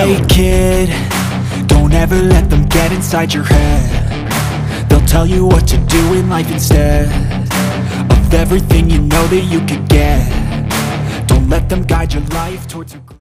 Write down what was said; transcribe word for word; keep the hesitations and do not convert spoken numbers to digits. Hey kid, don't ever let them get inside your head. They'll tell you what to do in life instead of everything you know that you could get. Don't let them guide your life towards regret.